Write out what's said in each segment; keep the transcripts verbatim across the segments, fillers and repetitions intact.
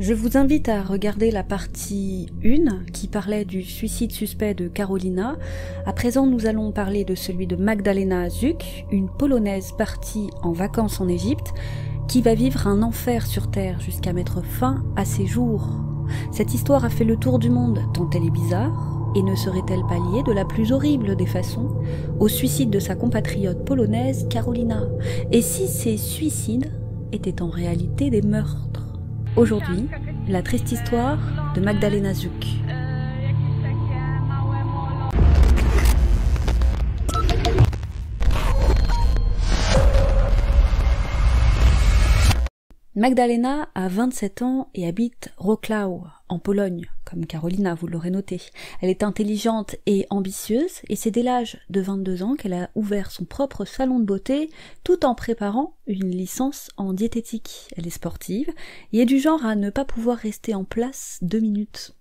Je vous invite à regarder la partie un qui parlait du suicide suspect de Karolina. À présent, nous allons parler de celui de Magdalena Zuk, une Polonaise partie en vacances en Égypte, qui va vivre un enfer sur Terre jusqu'à mettre fin à ses jours. Cette histoire a fait le tour du monde, tant elle est bizarre, et ne serait-elle pas liée de la plus horrible des façons au suicide de sa compatriote polonaise Karolina? Et si ces suicides étaient en réalité des meurtres? Aujourd'hui, la triste histoire de Magdalena Zuk. Magdalena a vingt-sept ans et habite Wrocław, en Pologne, comme Karolina, vous l'aurez noté. Elle est intelligente et ambitieuse, et c'est dès l'âge de vingt-deux ans qu'elle a ouvert son propre salon de beauté, tout en préparant une licence en diététique. Elle est sportive, et est du genre à ne pas pouvoir rester en place deux minutes.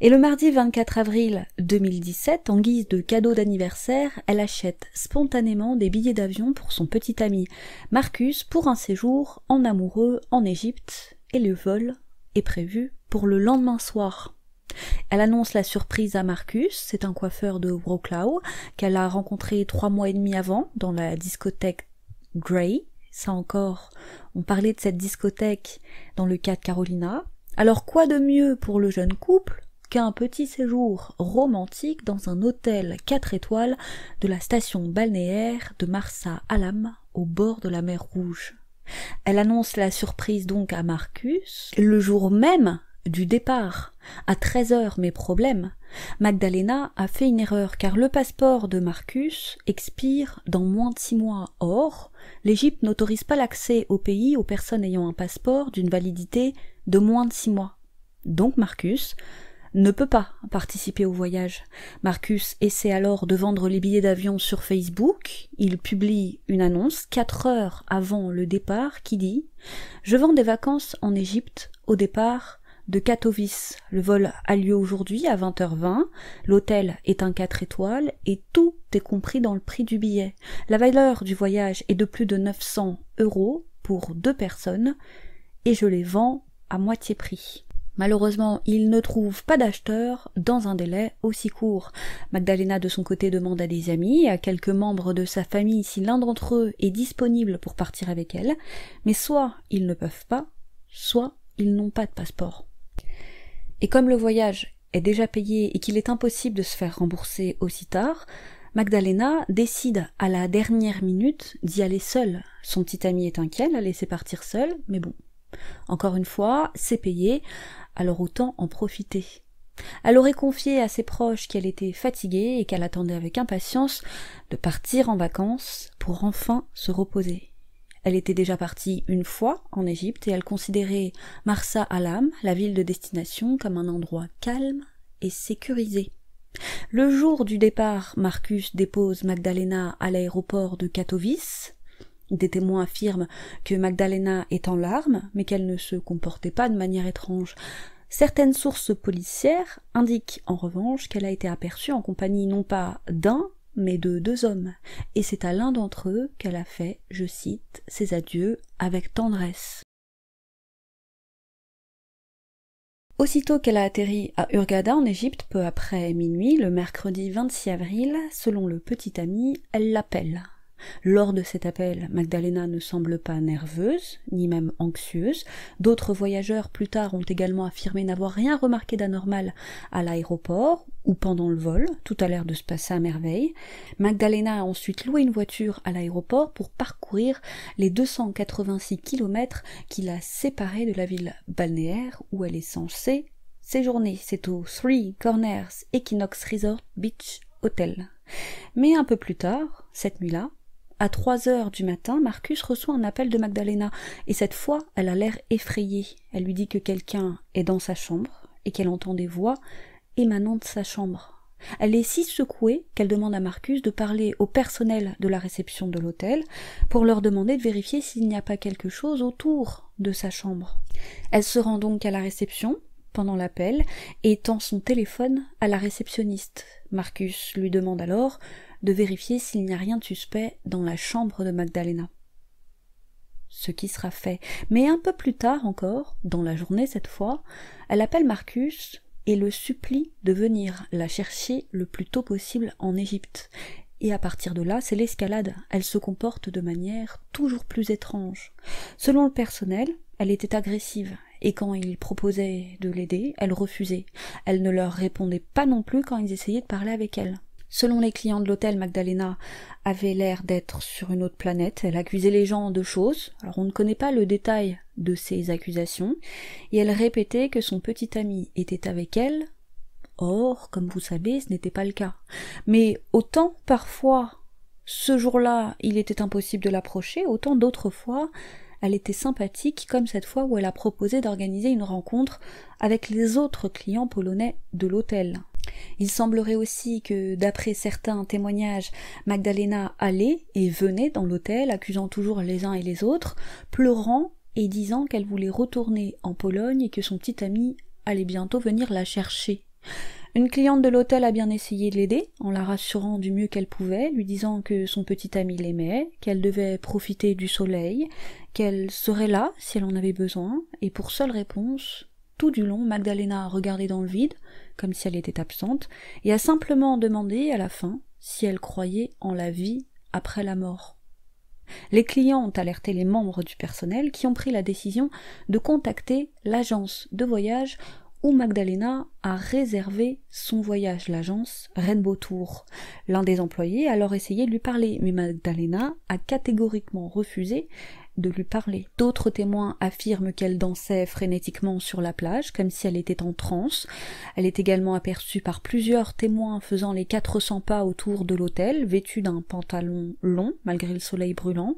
Et le mardi vingt-quatre avril deux mille dix-sept, en guise de cadeau d'anniversaire, elle achète spontanément des billets d'avion pour son petit ami Marcus pour un séjour en amoureux en Égypte, et le vol est prévu pour le lendemain soir. Elle annonce la surprise à Marcus, c'est un coiffeur de Wrocław qu'elle a rencontré trois mois et demi avant dans la discothèque Grey. Ça encore, on parlait de cette discothèque dans le cas de Karolina. Alors quoi de mieux pour le jeune couple qu'un petit séjour romantique dans un hôtel quatre étoiles de la station balnéaire de Marsa Alam au bord de la mer Rouge. Elle annonce la surprise donc à Marcus le jour même du départ. À treize heures, mais problème, Magdalena a fait une erreur car le passeport de Marcus expire dans moins de six mois. Or, l'Égypte n'autorise pas l'accès au pays aux personnes ayant un passeport d'une validité de moins de six mois. Donc Marcus ne peut pas participer au voyage. Marcus essaie alors de vendre les billets d'avion sur Facebook. Il publie une annonce quatre heures avant le départ qui dit « Je vends des vacances en Égypte au départ de Katowice. Le vol a lieu aujourd'hui à vingt heures vingt. L'hôtel est un quatre étoiles et tout est compris dans le prix du billet. La valeur du voyage est de plus de neuf cents euros pour deux personnes et je les vends à moitié prix. » Malheureusement, il ne trouve pas d'acheteur dans un délai aussi court. Magdalena, de son côté, demande à des amis et à quelques membres de sa famille si l'un d'entre eux est disponible pour partir avec elle, mais soit ils ne peuvent pas, soit ils n'ont pas de passeport. Et comme le voyage est déjà payé et qu'il est impossible de se faire rembourser aussi tard, Magdalena décide à la dernière minute d'y aller seule. Son petit ami est inquiet, l'a laissé partir seule, mais bon. Encore une fois, c'est payé, alors autant en profiter. Elle aurait confié à ses proches qu'elle était fatiguée et qu'elle attendait avec impatience de partir en vacances pour enfin se reposer. Elle était déjà partie une fois en Égypte et elle considérait Marsa Alam, la ville de destination, comme un endroit calme et sécurisé. Le jour du départ, Marcus dépose Magdalena à l'aéroport de Katowice. Des témoins affirment que Magdalena est en larmes, mais qu'elle ne se comportait pas de manière étrange. Certaines sources policières indiquent en revanche qu'elle a été aperçue en compagnie non pas d'un, mais de deux hommes, et c'est à l'un d'entre eux qu'elle a fait, je cite, « ses adieux avec tendresse ». Aussitôt qu'elle a atterri à Hurghada en Égypte, peu après minuit, le mercredi vingt-six avril, selon le petit ami, elle l'appelle. Lors de cet appel, Magdalena ne semble pas nerveuse, ni même anxieuse. D'autres voyageurs plus tard ont également affirmé n'avoir rien remarqué d'anormal à l'aéroport ou pendant le vol. Tout a l'air de se passer à merveille. Magdalena a ensuite loué une voiture à l'aéroport pour parcourir les deux cent quatre-vingt-six kilomètres qui la séparée de la ville balnéaire où elle est censée séjourner. C'est au Three Corners Equinox Beach Hotel. Mais un peu plus tard, cette nuit-là, à trois heures du matin, Marcus reçoit un appel de Magdalena, et cette fois, elle a l'air effrayée. Elle lui dit que quelqu'un est dans sa chambre, et qu'elle entend des voix émanant de sa chambre. Elle est si secouée qu'elle demande à Marcus de parler au personnel de la réception de l'hôtel pour leur demander de vérifier s'il n'y a pas quelque chose autour de sa chambre. Elle se rend donc à la réception pendant l'appel et tend son téléphone à la réceptionniste. Marcus lui demande alors de vérifier s'il n'y a rien de suspect dans la chambre de Magdalena. ce qui sera fait. Mais un peu plus tard encore, dans la journée cette fois, elle appelle Marcus et le supplie de venir la chercher le plus tôt possible en Égypte. Et à partir de là, c'est l'escalade. Elle se comporte de manière toujours plus étrange. Selon le personnel, elle était agressive, et quand ils proposaient de l'aider, elle refusait. Elle ne leur répondait pas non plus quand ils essayaient de parler avec elle. Selon les clients de l'hôtel, Magdalena avait l'air d'être sur une autre planète. Elle accusait les gens de choses. Alors on ne connaît pas le détail de ces accusations. Et elle répétait que son petit ami était avec elle. Or, comme vous savez, ce n'était pas le cas. Mais autant parfois, ce jour-là, il était impossible de l'approcher, autant d'autres fois, elle était sympathique, comme cette fois où elle a proposé d'organiser une rencontre avec les autres clients polonais de l'hôtel. Il semblerait aussi que, d'après certains témoignages, Magdalena allait et venait dans l'hôtel, accusant toujours les uns et les autres, pleurant et disant qu'elle voulait retourner en Pologne et que son petit ami allait bientôt venir la chercher. Une cliente de l'hôtel a bien essayé de l'aider, en la rassurant du mieux qu'elle pouvait, lui disant que son petit ami l'aimait, qu'elle devait profiter du soleil, qu'elle serait là si elle en avait besoin, et pour seule réponse, tout du long, Magdalena a regardé dans le vide, comme si elle était absente, et a simplement demandé à la fin si elle croyait en la vie après la mort. Les clients ont alerté les membres du personnel qui ont pris la décision de contacter l'agence de voyage où Magdalena a réservé son voyage, l'agence Rainbow Tour. L'un des employés a alors essayé de lui parler, mais Magdalena a catégoriquement refusé de lui parler. D'autres témoins affirment qu'elle dansait frénétiquement sur la plage, comme si elle était en transe. Elle est également aperçue par plusieurs témoins faisant les quatre cents pas autour de l'hôtel, vêtue d'un pantalon long, malgré le soleil brûlant.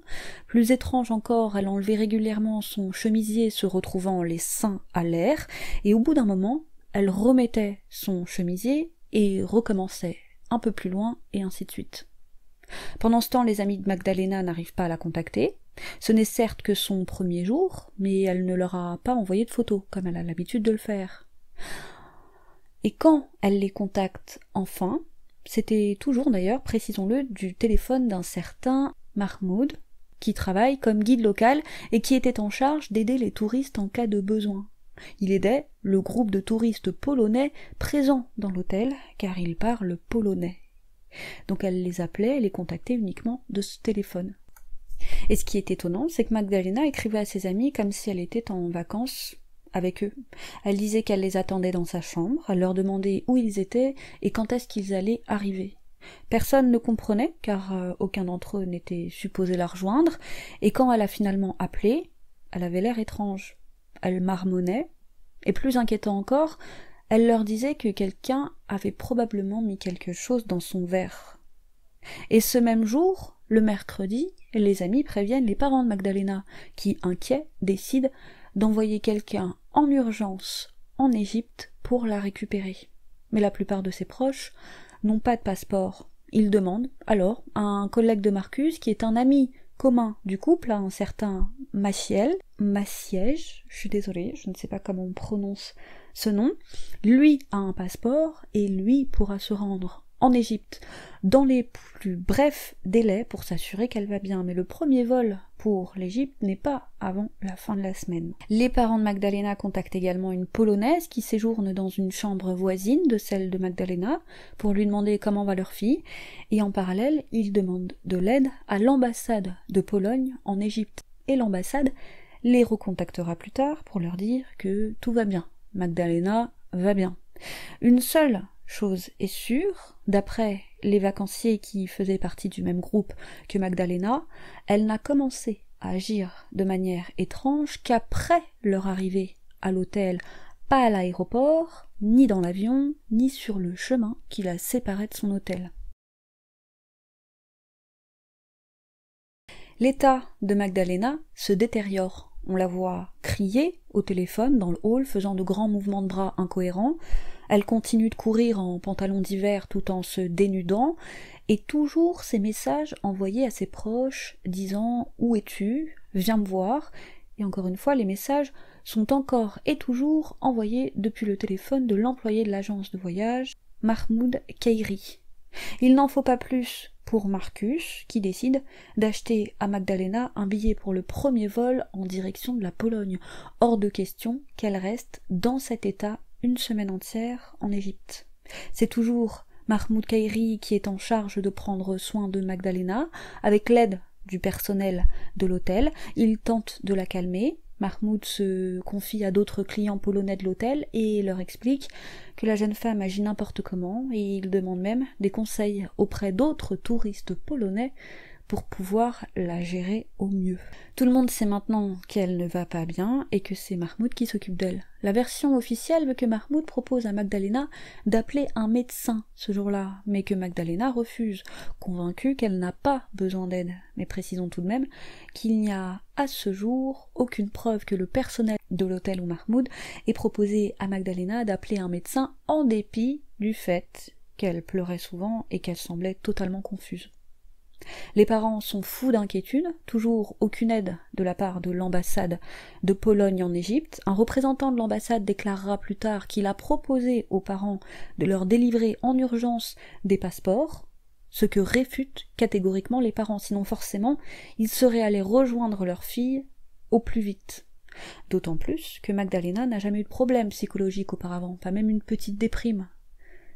Plus étrange encore, elle enlevait régulièrement son chemisier, se retrouvant les seins à l'air, et au bout d'un moment, elle remettait son chemisier et recommençait un peu plus loin, et ainsi de suite. Pendant ce temps, les amis de Magdalena n'arrivent pas à la contacter. Ce n'est certes que son premier jour, mais elle ne leur a pas envoyé de photos, comme elle a l'habitude de le faire. Et quand elle les contacte enfin, c'était toujours d'ailleurs, précisons-le, du téléphone d'un certain Mahmoud, qui travaille comme guide local et qui était en charge d'aider les touristes en cas de besoin. Il aidait le groupe de touristes polonais présents dans l'hôtel, car il parle polonais. Donc elle les appelait et les contactait uniquement de ce téléphone. Et ce qui est étonnant, c'est que Magdalena écrivait à ses amis comme si elle était en vacances avec eux. Elle disait qu'elle les attendait dans sa chambre, elle leur demandait où ils étaient et quand est-ce qu'ils allaient arriver. Personne ne comprenait, car aucun d'entre eux n'était supposé la rejoindre, et quand elle a finalement appelé, elle avait l'air étrange. Elle marmonnait, et plus inquiétant encore, elle leur disait que quelqu'un avait probablement mis quelque chose dans son verre. Et ce même jour, le mercredi, les amis préviennent les parents de Magdalena, qui, inquiets, décident d'envoyer quelqu'un en urgence en Égypte pour la récupérer. Mais la plupart de ses proches n'ont pas de passeport. Ils demandent alors à un collègue de Marcus, qui est un ami commun du couple, à un certain Maciel, Massiège, je suis désolée, je ne sais pas comment on prononce ce nom, lui a un passeport et lui pourra se rendre en Égypte dans les plus brefs délais pour s'assurer qu'elle va bien. Mais le premier vol pour l'Égypte n'est pas avant la fin de la semaine. Les parents de Magdalena contactent également une Polonaise qui séjourne dans une chambre voisine de celle de Magdalena pour lui demander comment va leur fille, et en parallèle, ils demandent de l'aide à l'ambassade de Pologne en Égypte. Et l'ambassade les recontactera plus tard pour leur dire que tout va bien. Magdalena va bien. Une seule chose est sûre, d'après les vacanciers qui faisaient partie du même groupe que Magdalena, elle n'a commencé à agir de manière étrange qu'après leur arrivée à l'hôtel, pas à l'aéroport, ni dans l'avion, ni sur le chemin qui la séparait de son hôtel. L'état de Magdalena se détériore. On la voit crier au téléphone dans le hall, faisant de grands mouvements de bras incohérents. Elle continue de courir en pantalon d'hiver tout en se dénudant, et toujours ces messages envoyés à ses proches disant « Où es-tu ? Viens me voir ». Et encore une fois, les messages sont encore et toujours envoyés depuis le téléphone de l'employé de l'agence de voyage, Mahmoud Khairy. Il n'en faut pas plus pour Marcus, qui décide d'acheter à Magdalena un billet pour le premier vol en direction de la Pologne. Hors de question qu'elle reste dans cet état une semaine entière en Égypte. C'est toujours Mahmoud Khairy qui est en charge de prendre soin de Magdalena. Avec l'aide du personnel de l'hôtel, il tente de la calmer. Mahmoud se confie à d'autres clients polonais de l'hôtel et leur explique que la jeune femme agit n'importe comment, et il demande même des conseils auprès d'autres touristes polonais pour pouvoir la gérer au mieux. Tout le monde sait maintenant qu'elle ne va pas bien et que c'est Mahmoud qui s'occupe d'elle. La version officielle veut que Mahmoud propose à Magdalena d'appeler un médecin ce jour-là, mais que Magdalena refuse, convaincue qu'elle n'a pas besoin d'aide. Mais précisons tout de même qu'il n'y a à ce jour aucune preuve que le personnel de l'hôtel où Mahmoud ait proposé à Magdalena d'appeler un médecin, en dépit du fait qu'elle pleurait souvent et qu'elle semblait totalement confuse. Les parents sont fous d'inquiétude, toujours aucune aide de la part de l'ambassade de Pologne en Égypte. Un représentant de l'ambassade déclarera plus tard qu'il a proposé aux parents de leur délivrer en urgence des passeports, ce que réfutent catégoriquement les parents, sinon forcément ils seraient allés rejoindre leur fille au plus vite. D'autant plus que Magdalena n'a jamais eu de problème psychologique auparavant, pas même une petite déprime.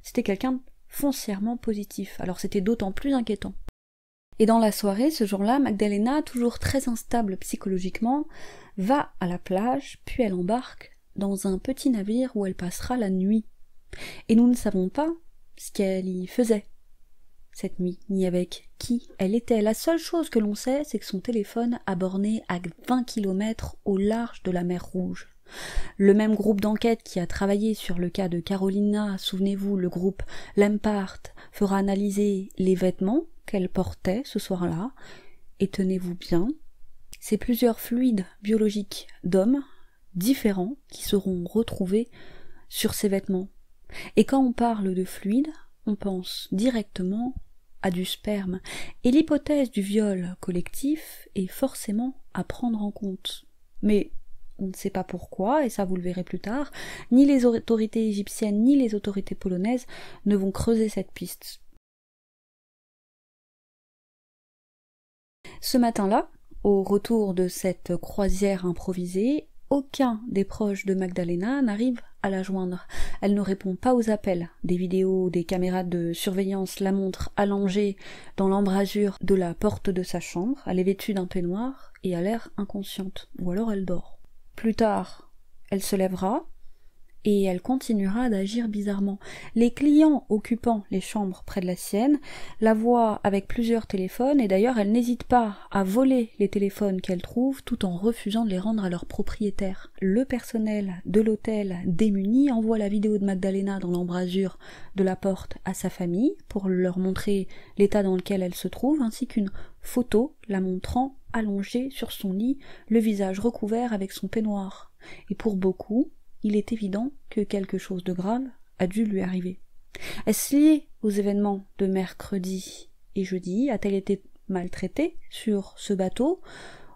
C'était quelqu'un de foncièrement positif, alors c'était d'autant plus inquiétant. Et dans la soirée, ce jour-là, Magdalena, toujours très instable psychologiquement, va à la plage, puis elle embarque dans un petit navire où elle passera la nuit. Et nous ne savons pas ce qu'elle y faisait cette nuit, ni avec qui elle était. La seule chose que l'on sait, c'est que son téléphone a borné à vingt kilomètres au large de la mer Rouge. Le même groupe d'enquête qui a travaillé sur le cas de Karolina, souvenez-vous, le groupe Lempart, fera analyser les vêtements qu'elle portait ce soir-là, et tenez-vous bien, c'est plusieurs fluides biologiques d'hommes différents qui seront retrouvés sur ces vêtements. Et quand on parle de fluides, on pense directement à du sperme, et l'hypothèse du viol collectif est forcément à prendre en compte. Mais on ne sait pas pourquoi, et ça vous le verrez plus tard, ni les autorités égyptiennes ni les autorités polonaises ne vont creuser cette piste. Ce matin-là, au retour de cette croisière improvisée, aucun des proches de Magdalena n'arrive à la joindre. Elle ne répond pas aux appels. Des vidéos, des caméras de surveillance la montrent allongée dans l'embrasure de la porte de sa chambre. Elle est vêtue d'un peignoir et a l'air inconsciente, ou alors elle dort. Plus tard, elle se lèvera et elle continuera d'agir bizarrement. Les clients occupant les chambres près de la sienne la voient avec plusieurs téléphones, et d'ailleurs elle n'hésite pas à voler les téléphones qu'elle trouve tout en refusant de les rendre à leur propriétaire. Le personnel de l'hôtel, démuni, envoie la vidéo de Magdalena dans l'embrasure de la porte à sa famille pour leur montrer l'état dans lequel elle se trouve, ainsi qu'une photo la montrant allongée sur son lit, le visage recouvert avec son peignoir. Et pour beaucoup, il est évident que quelque chose de grave a dû lui arriver. Est-ce lié aux événements de mercredi et jeudi? A-t-elle été maltraitée sur ce bateau,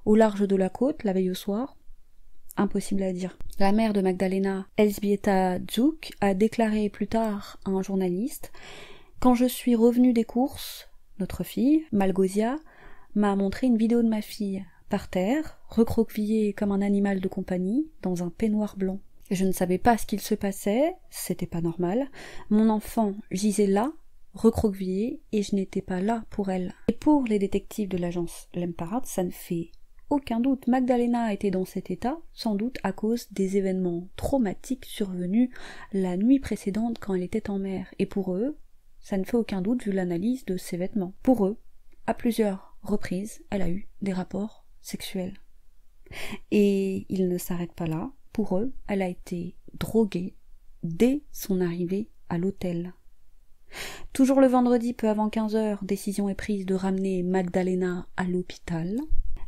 au large de la côte, la veille au soir? Impossible à dire. La mère de Magdalena, Elżbieta Zuk, a déclaré plus tard à un journaliste « Quand je suis revenue des courses, notre fille, Malgosia, m'a montré une vidéo de ma fille, par terre, recroquevillée comme un animal de compagnie, dans un peignoir blanc. Je ne savais pas ce qu'il se passait, c'était pas normal. Mon enfant gisait là, recroquevillée, et je n'étais pas là pour elle. » Et pour les détectives de l'agence Lempart, ça ne fait aucun doute. Magdalena était dans cet état, sans doute à cause des événements traumatiques survenus la nuit précédente quand elle était en mer. Et pour eux, ça ne fait aucun doute vu l'analyse de ses vêtements. Pour eux, à plusieurs reprises, elle a eu des rapports sexuels. Et ils ne s'arrêtent pas là. Pour eux, elle a été droguée dès son arrivée à l'hôtel. Toujours le vendredi, peu avant quinze heures, décision est prise de ramener Magdalena à l'hôpital.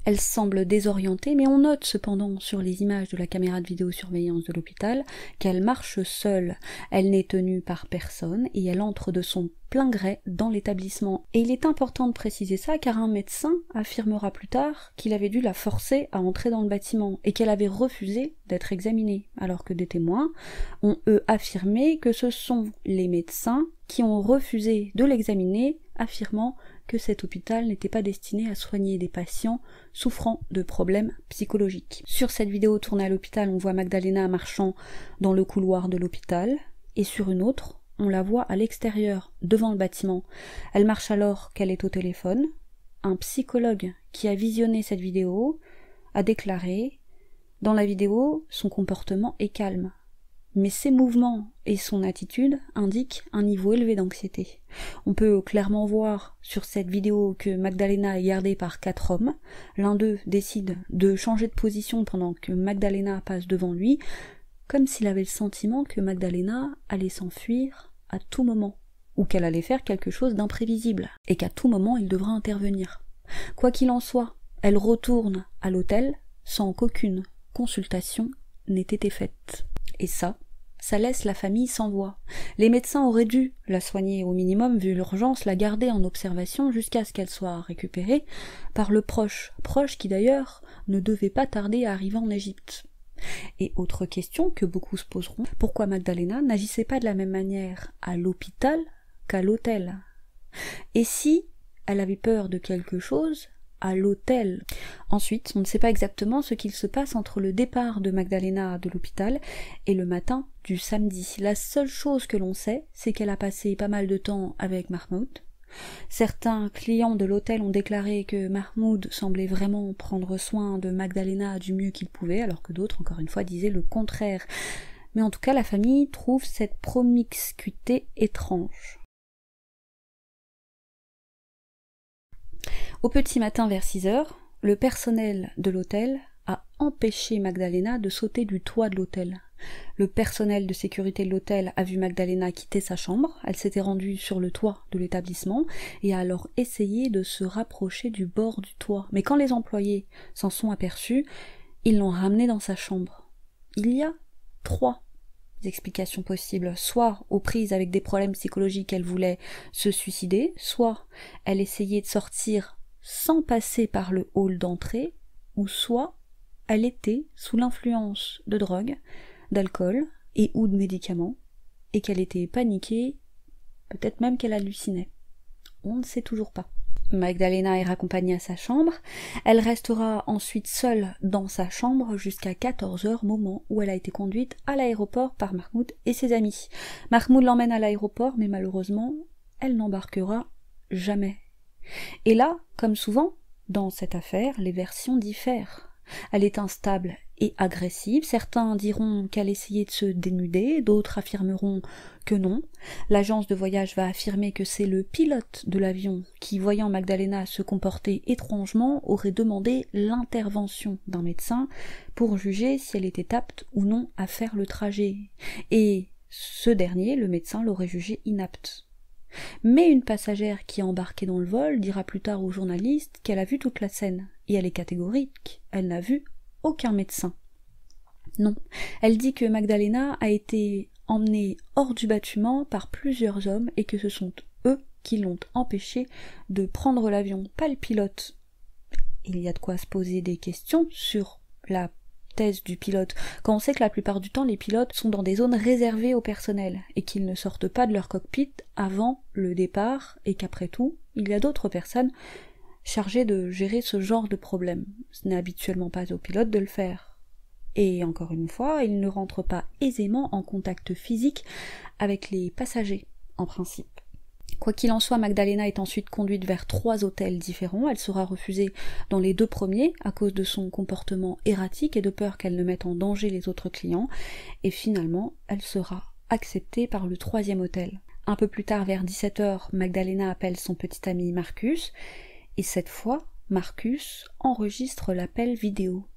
Elle semble désorientée, mais on note cependant sur les images de la caméra de vidéosurveillance de l'hôpital qu'elle marche seule. Elle n'est tenue par personne et elle entre de son plein gré dans l'établissement. Et il est important de préciser ça, car un médecin affirmera plus tard qu'il avait dû la forcer à entrer dans le bâtiment et qu'elle avait refusé d'être examinée, alors que des témoins ont eux affirmé que ce sont les médecins qui ont refusé de l'examiner, affirmant que cet hôpital n'était pas destiné à soigner des patients souffrant de problèmes psychologiques. Sur cette vidéo tournée à l'hôpital, on voit Magdalena marchant dans le couloir de l'hôpital, et sur une autre, on la voit à l'extérieur, devant le bâtiment. Elle marche alors qu'elle est au téléphone. Un psychologue qui a visionné cette vidéo a déclaré « Dans la vidéo, son comportement est calme. » Mais ses mouvements et son attitude indiquent un niveau élevé d'anxiété. On peut clairement voir sur cette vidéo que Magdalena est gardée par quatre hommes. L'un d'eux décide de changer de position pendant que Magdalena passe devant lui, comme s'il avait le sentiment que Magdalena allait s'enfuir à tout moment, ou qu'elle allait faire quelque chose d'imprévisible, et qu'à tout moment il devra intervenir. Quoi qu'il en soit, elle retourne à l'hôtel sans qu'aucune consultation n'ait été faite. Et ça, ça laisse la famille sans voix. Les médecins auraient dû la soigner au minimum, vu l'urgence, la garder en observation jusqu'à ce qu'elle soit récupérée par le proche, proche qui d'ailleurs ne devait pas tarder à arriver en Égypte. Et autre question que beaucoup se poseront, pourquoi Magdalena n'agissait pas de la même manière à l'hôpital qu'à l'hôtel? Et si elle avait peur de quelque chose à l'hôtel? Ensuite, on ne sait pas exactement ce qu'il se passe entre le départ de Magdalena de l'hôpital et le matin du samedi. La seule chose que l'on sait, c'est qu'elle a passé pas mal de temps avec Mahmoud. Certains clients de l'hôtel ont déclaré que Mahmoud semblait vraiment prendre soin de Magdalena du mieux qu'il pouvait, alors que d'autres, encore une fois, disaient le contraire. Mais en tout cas, la famille trouve cette promiscuité étrange. Au petit matin vers six heures, le personnel de l'hôtel a empêché Magdalena de sauter du toit de l'hôtel. Le personnel de sécurité de l'hôtel a vu Magdalena quitter sa chambre, elle s'était rendue sur le toit de l'établissement et a alors essayé de se rapprocher du bord du toit. Mais quand les employés s'en sont aperçus, ils l'ont ramenée dans sa chambre. Il y a trois explications possibles. Soit aux prises avec des problèmes psychologiques, elle voulait se suicider, soit elle essayait de sortir sans passer par le hall d'entrée, ou soit elle était sous l'influence de drogue, d'alcool et ou de médicaments, et qu'elle était paniquée, peut-être même qu'elle hallucinait. On ne sait toujours pas. Magdalena est raccompagnée à sa chambre, elle restera ensuite seule dans sa chambre jusqu'à quatorze heures, moment où elle a été conduite à l'aéroport par Mahmoud et ses amis. Mahmoud l'emmène à l'aéroport, mais malheureusement, elle n'embarquera jamais. Et là, comme souvent, dans cette affaire, les versions diffèrent. Elle est instable et agressive, certains diront qu'elle essayait de se dénuder, d'autres affirmeront que non. L'agence de voyage va affirmer que c'est le pilote de l'avion qui, voyant Magdalena se comporter étrangement, aurait demandé l'intervention d'un médecin pour juger si elle était apte ou non à faire le trajet. Et ce dernier, le médecin, l'aurait jugée inapte. Mais une passagère qui est embarquée dans le vol dira plus tard aux journalistes qu'elle a vu toute la scène, et elle est catégorique, elle n'a vu aucun médecin. Non, elle dit que Magdalena a été emmenée hors du bâtiment par plusieurs hommes et que ce sont eux qui l'ont empêchée de prendre l'avion, pas le pilote. Il y a de quoi se poser des questions sur la thèse du pilote, quand on sait que la plupart du temps les pilotes sont dans des zones réservées au personnel et qu'ils ne sortent pas de leur cockpit avant le départ et qu'après tout, il y a d'autres personnes chargées de gérer ce genre de problème. Ce n'est habituellement pas aux pilotes de le faire. Et encore une fois, ils ne rentrent pas aisément en contact physique avec les passagers, en principe. Quoi qu'il en soit, Magdalena est ensuite conduite vers trois hôtels différents. Elle sera refusée dans les deux premiers à cause de son comportement erratique et de peur qu'elle ne mette en danger les autres clients. Et finalement, elle sera acceptée par le troisième hôtel. Un peu plus tard, vers dix-sept heures, Magdalena appelle son petit ami Marcus. Et cette fois, Marcus enregistre l'appel vidéo.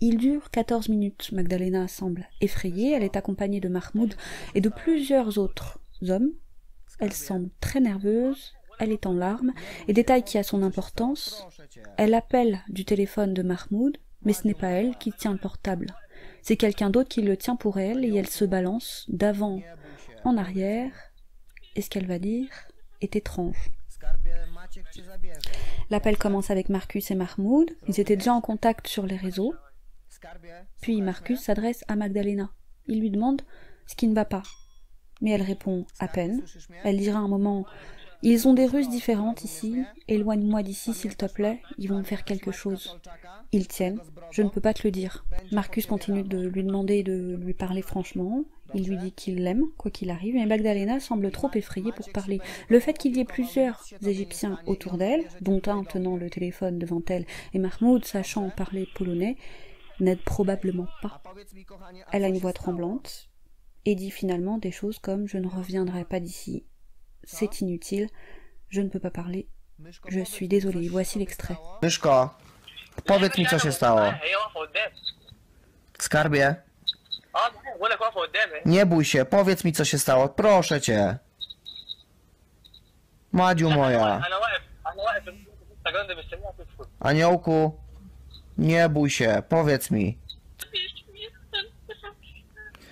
Il dure quatorze minutes. Magdalena semble effrayée. Elle est accompagnée de Mahmoud et de plusieurs autres hommes. Elle semble très nerveuse, elle est en larmes, et détail qui a son importance, elle appelle du téléphone de Mahmoud, mais ce n'est pas elle qui tient le portable. C'est quelqu'un d'autre qui le tient pour elle, et elle se balance d'avant en arrière, et ce qu'elle va dire est étrange. L'appel commence avec Marcus et Mahmoud, ils étaient déjà en contact sur les réseaux, puis Marcus s'adresse à Magdalena. Il lui demande ce qui ne va pas. Mais elle répond à peine. Elle dira un moment Ils ont des ruses différentes ici. Éloigne-moi d'ici, s'il te plaît. Ils vont me faire quelque chose. Ils tiennent. Je ne peux pas te le dire. Marcus continue de lui demander de lui parler franchement. Il lui dit qu'il l'aime, quoi qu'il arrive, mais Magdalena semble trop effrayée pour parler. Le fait qu'il y ait plusieurs Égyptiens autour d'elle, dont un tenant le téléphone devant elle et Mahmoud sachant parler polonais, n'aide probablement pas. Elle a une voix tremblante et dit finalement des choses comme « Je ne reviendrai pas d'ici. C'est inutile. Je ne peux pas parler. Je suis désolée. » Voici l'extrait. « Myszko, powiedz mi, co się stało. Skarbie. Nie bój się, powiedz mi, co się stało, proszę cię. Madziu moja. Aniołku, nie bój się, powiedz mi.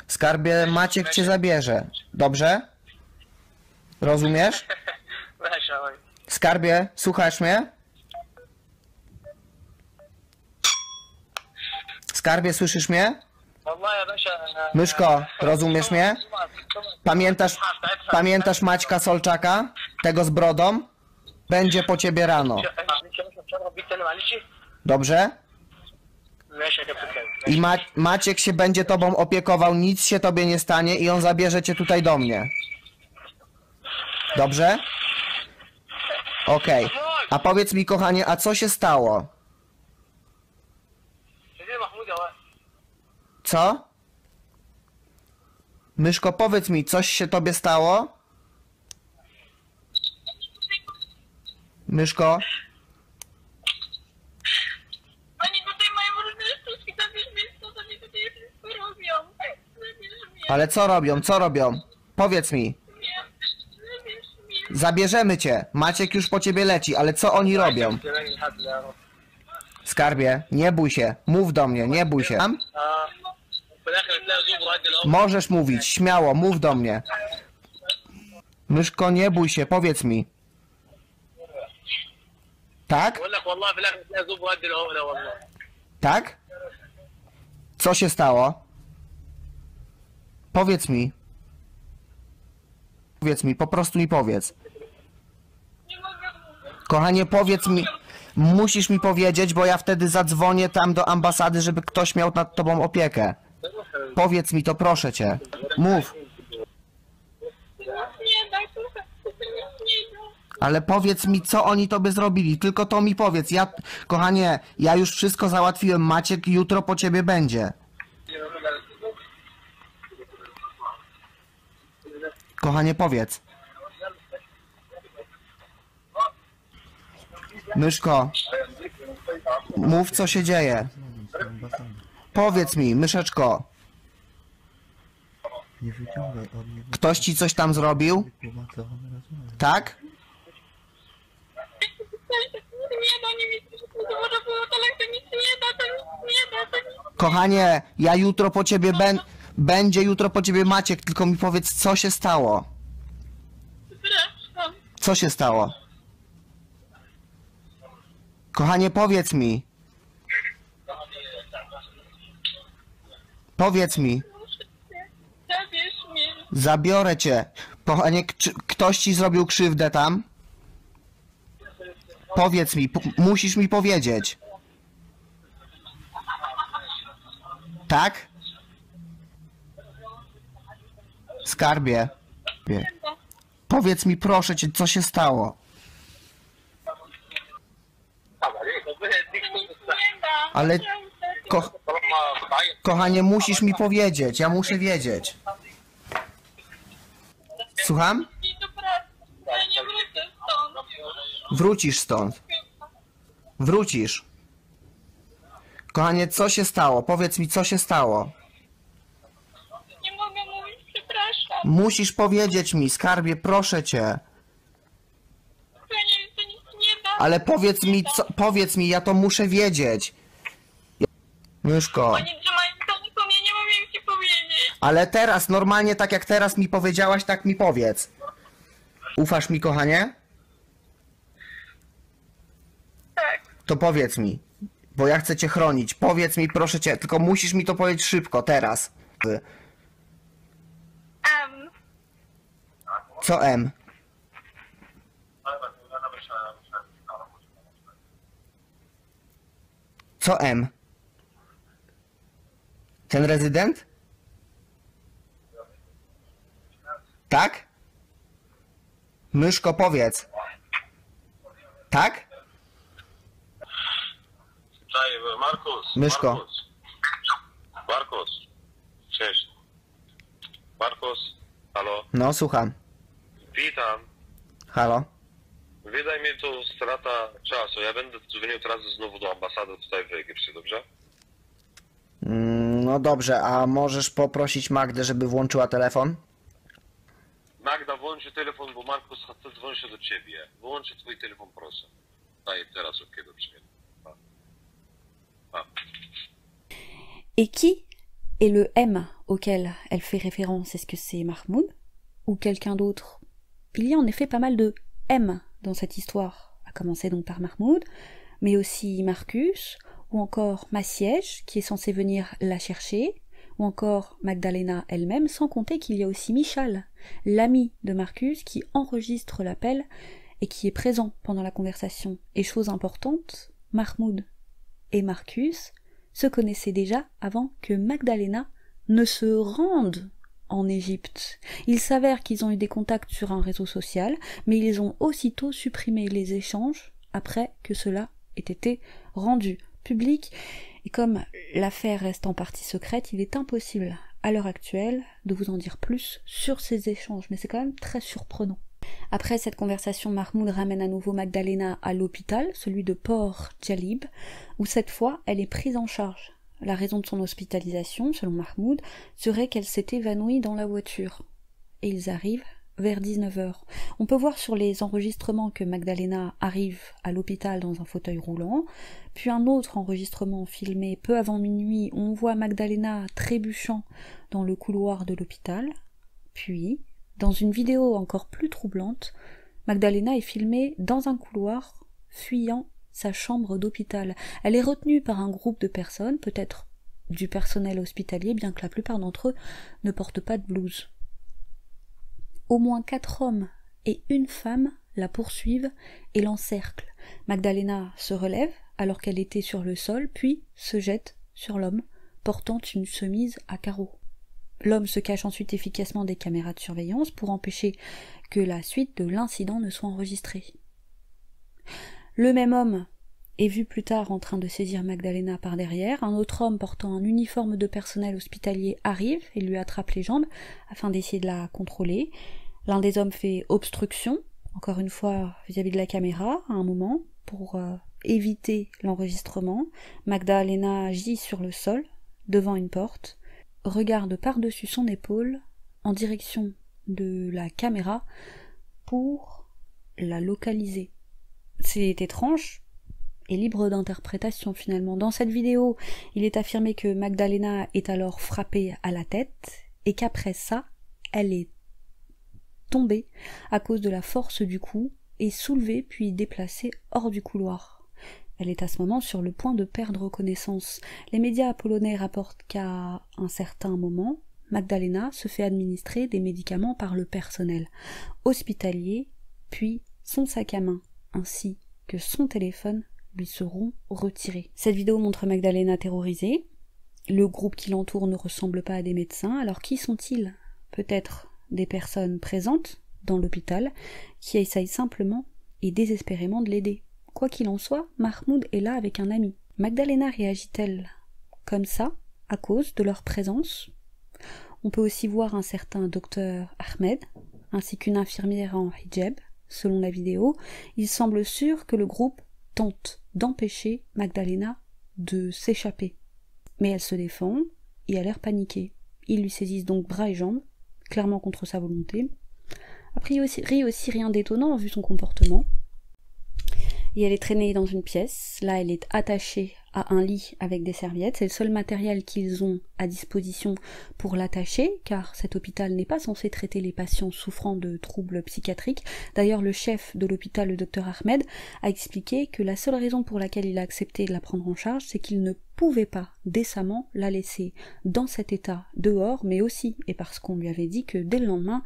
Skarbie, Maciek cię zabierze, dobrze? Rozumiesz? Skarbie, słuchasz mnie? Skarbie, słyszysz mnie? Myszko, rozumiesz mnie? Pamiętasz, pamiętasz Maćka Solczaka? Tego z brodą? Będzie po ciebie rano. Dobrze? I Ma Maciek się będzie tobą opiekował, nic się tobie nie stanie i on zabierze cię tutaj do mnie. Dobrze? Okej. Okay. A powiedz mi, kochanie, a co się stało? Co? Myszko, powiedz mi, coś się tobie stało? Myszko? Ale co robią? Co robią? Powiedz mi. Zabierzemy cię. Maciek już po ciebie leci, ale co oni robią? Skarbie, nie bój się. Mów do mnie, nie bój się. Możesz mówić, śmiało, mów do mnie. Myszko, nie bój się, powiedz mi. Tak? Tak? Co się stało? Powiedz mi. Powiedz mi, po prostu mi powiedz. Kochanie, powiedz mi. Musisz mi powiedzieć, bo ja wtedy zadzwonię tam do ambasady, żeby ktoś miał nad tobą opiekę. Powiedz mi to, proszę cię. Mów. Ale powiedz mi, co oni tobie zrobili. Tylko to mi powiedz. Ja, kochanie, ja już wszystko załatwiłem. Maciek jutro po ciebie będzie. Kochanie, powiedz. Myszko, mów, co się dzieje. Powiedz mi, myszeczko. Ktoś ci coś tam zrobił? Tak? Kochanie, ja jutro po ciebie ben... Będzie jutro po ciebie Maciek, tylko mi powiedz, co się stało. Co się stało? Kochanie, powiedz mi. Powiedz mi. Zabierz mnie. Zabiorę cię. Kochanie, ktoś ci zrobił krzywdę tam? Powiedz mi, musisz mi powiedzieć. Tak? Skarbie. Powiedz mi, proszę cię, co się stało. Ale... Ko... Kochanie, musisz mi powiedzieć, ja muszę wiedzieć. Słucham? Wrócisz stąd. Wrócisz. Kochanie, co się stało? Powiedz mi, co się stało. Nie mogę mówić, przepraszam. Musisz powiedzieć mi, skarbie, proszę cię. Ale powiedz mi, co, powiedz mi, ja to muszę wiedzieć. Myszko. Ale teraz, normalnie tak jak teraz mi powiedziałaś, tak mi powiedz. Ufasz mi, kochanie? Tak. To powiedz mi, bo ja chcę cię chronić. Powiedz mi, proszę cię, tylko musisz mi to powiedzieć szybko, teraz. M. Co M? Co M? Ten rezydent? Tak? Myszko, powiedz. Tak? Markus. Myszko. Markus. Markus. Cześć. Markus. Halo. No, słucham. Witam. Halo. Wydaj mi tu strata czasu. Ja będę dzwonił teraz znowu do ambasady tutaj w Egipcie, dobrze? Mm, no dobrze, a możesz poprosić Magdę, żeby włączyła telefon? Magda, włączy telefon, bo Markus chce dzwonić do ciebie. Włączy twój telefon, proszę. Daj teraz OK, dobrze. Pa. Pa. Et qui est le M auquel elle fait référence? Est-ce que c'est Mahmoud ou quelqu'un d'autre? Il y a en effet pas mal de M dans cette histoire, à commencer donc par Mahmoud, mais aussi Marcus, ou encore Massiège, qui est censé venir la chercher, ou encore Magdalena elle-même, sans compter qu'il y a aussi Michal, l'ami de Marcus, qui enregistre l'appel et qui est présent pendant la conversation. Et chose importante, Mahmoud et Marcus se connaissaient déjà avant que Magdalena ne se rende en Égypte. Il s'avère qu'ils ont eu des contacts sur un réseau social, mais ils ont aussitôt supprimé les échanges après que cela ait été rendu public. Et comme l'affaire reste en partie secrète, il est impossible à l'heure actuelle de vous en dire plus sur ces échanges, mais c'est quand même très surprenant. Après cette conversation, Mahmoud ramène à nouveau Magdalena à l'hôpital, celui de Port Ghalib, où cette fois elle est prise en charge. La raison de son hospitalisation, selon Mahmoud, serait qu'elle s'est évanouie dans la voiture. Et ils arrivent vers dix-neuf heures. On peut voir sur les enregistrements que Magdalena arrive à l'hôpital dans un fauteuil roulant, puis un autre enregistrement filmé peu avant minuit où on voit Magdalena trébuchant dans le couloir de l'hôpital, puis, dans une vidéo encore plus troublante, Magdalena est filmée dans un couloir, fuyant sa chambre d'hôpital. Elle est retenue par un groupe de personnes, peut-être du personnel hospitalier, bien que la plupart d'entre eux ne portent pas de blouse. Au moins quatre hommes et une femme la poursuivent et l'encerclent. Magdalena se relève alors qu'elle était sur le sol, puis se jette sur l'homme, portant une chemise à carreaux. L'homme se cache ensuite efficacement des caméras de surveillance pour empêcher que la suite de l'incident ne soit enregistrée. Le même homme est vu plus tard en train de saisir Magdalena par derrière. Un autre homme portant un uniforme de personnel hospitalier arrive et lui attrape les jambes afin d'essayer de la contrôler. L'un des hommes fait obstruction, encore une fois vis-à-vis de la caméra, à un moment, pour euh, éviter l'enregistrement. Magdalena gît sur le sol, devant une porte, regarde par-dessus son épaule en direction de la caméra pour la localiser. C'est étrange et libre d'interprétation finalement. Dans cette vidéo, il est affirmé que Magdalena est alors frappée à la tête et qu'après ça, elle est tombée à cause de la force du coup et soulevée puis déplacée hors du couloir. Elle est à ce moment sur le point de perdre connaissance. Les médias polonais rapportent qu'à un certain moment, Magdalena se fait administrer des médicaments par le personnel hospitalier, puis son sac à main ainsi que son téléphone lui seront retirés. Cette vidéo montre Magdalena terrorisée. Le groupe qui l'entoure ne ressemble pas à des médecins. Alors qui sont-ils? Peut-être des personnes présentes dans l'hôpital qui essayent simplement et désespérément de l'aider. Quoi qu'il en soit, Mahmoud est là avec un ami. Magdalena réagit-elle comme ça à cause de leur présence? On peut aussi voir un certain docteur Ahmed ainsi qu'une infirmière en hijab. Selon la vidéo, il semble sûr que le groupe tente d'empêcher Magdalena de s'échapper. Mais elle se défend et a l'air paniquée. Ils lui saisissent donc bras et jambes, clairement contre sa volonté. A priori aussi rien d'étonnant vu son comportement. Et elle est traînée dans une pièce. Là, elle est attachée à un lit avec des serviettes. C'est le seul matériel qu'ils ont à disposition pour l'attacher, car cet hôpital n'est pas censé traiter les patients souffrant de troubles psychiatriques. D'ailleurs, le chef de l'hôpital, le docteur Ahmed, a expliqué que la seule raison pour laquelle il a accepté de la prendre en charge, c'est qu'il ne pouvait pas décemment la laisser dans cet état dehors, mais aussi, et parce qu'on lui avait dit que dès le lendemain,